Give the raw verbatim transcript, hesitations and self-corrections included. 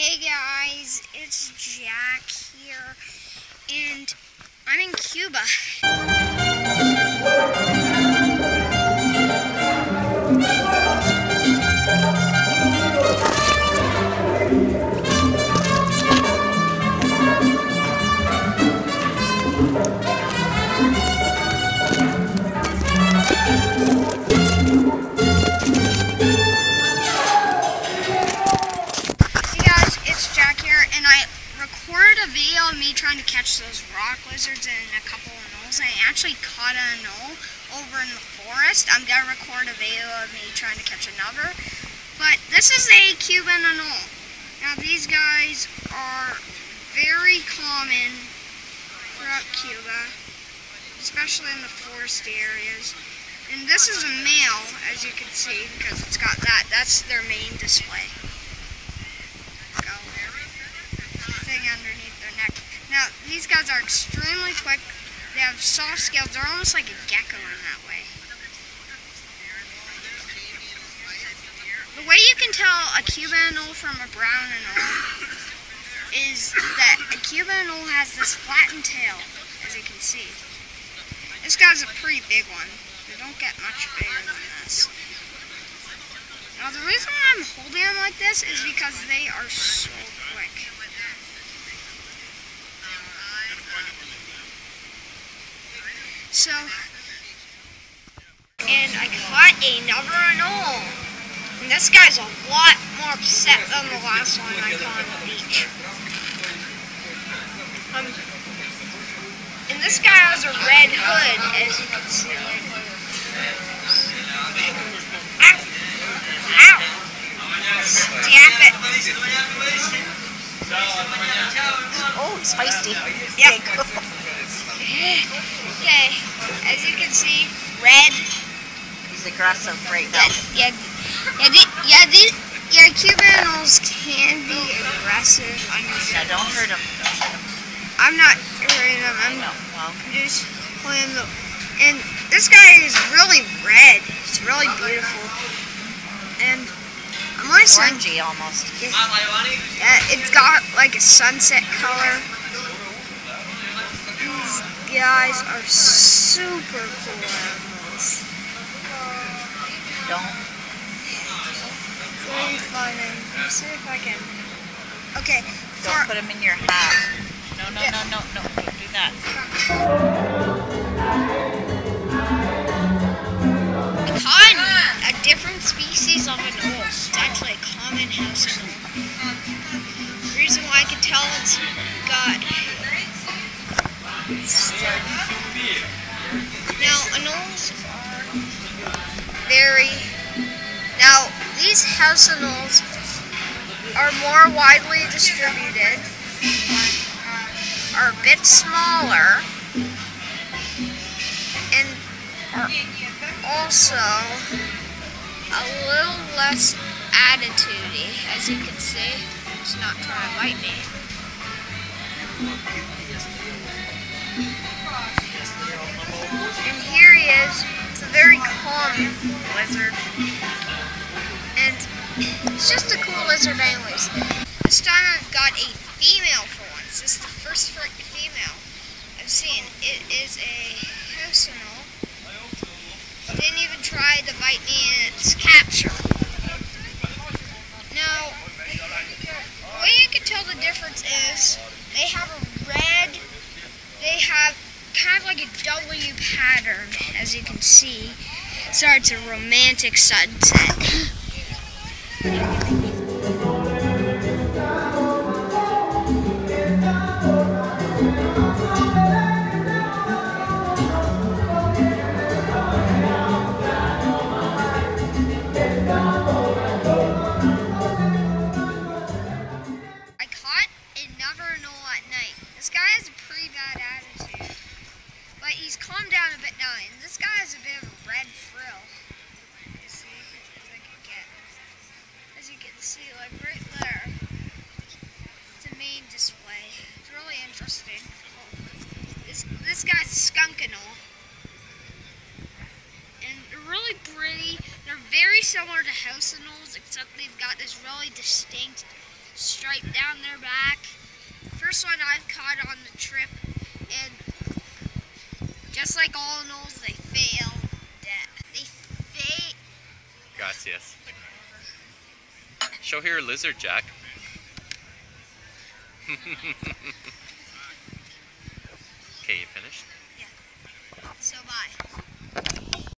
Hey guys, it's Jack here, and I'm in Cuba. Video of me trying to catch those rock lizards and a couple of anoles, and I actually caught an anole over in the forest. I'm gonna record a video of me trying to catch another, but this is a Cuban anole. Now these guys are very common throughout Cuba, especially in the foresty areas. And this is a male, as you can see, because it's got that. That's their main display. Go there. Underneath their neck. Now, these guys are extremely quick. They have soft scales. They're almost like a gecko in that way. The way you can tell a Cuban anole from a brown anole is that a Cuban anole has this flattened tail, as you can see. This guy's a pretty big one. They don't get much bigger than this. Now, the reason why I'm holding them like this is because they are so quick. So, and I caught another anole. And this guy's a lot more upset than the last one I caught on the beach. Um, and this guy has a red hood, as you can see. Ow! Ow! Stop it! Oh, it's feisty. Yeah, cool. Okay, as you can see, red. He's aggressive right now. Yeah, yeah, yeah, yeah, yeah, Cuban anoles can be aggressive. I yeah, don't hurt them. I'm not hurting them. I'm well, okay. just playing the. And this guy is really red. It's really beautiful. And my it's son, orangey almost. Yeah, yeah, it's got like a sunset color. These guys are super cool animals. Don't. Very fun. And see if I can. Okay. Don't for... put them in your hat. No, no, no, no, no. Don't do that. I caught a different species of an anole. It's actually a common house anole. The reason why I can tell it's got. Now, anoles are very... Now, these house anoles are more widely distributed, are a bit smaller, and are also a little less attitude-y, as you can see. It's not trying to bite me. And here he is. It's a very calm lizard. And it's just a cool lizard anyways. This time I've got a female for once. This is the first female I've seen. It is a house anole. It didn't even try to bite me in its capture. Now, the way you can tell the difference is they have a red... They have kind of like a W pattern, as you can see. Sorry, it's a romantic sunset. I caught another anole at night. This guy has a pretty bad attitude, but he's calmed down a bit now, and this guy has a bit of a red frill, you see, as I can get, as you can see, like right there, it's a main display. It's really interesting. This, this guy's skunk anole, and they're really pretty. They're very similar to house anoles, except they've got this really distinct structure. right down their back. First one I've caught on the trip, and just like all anoles, they fail. They fail. Gracias. Show here a lizard, Jack. Okay, you finished? Yeah. So bye.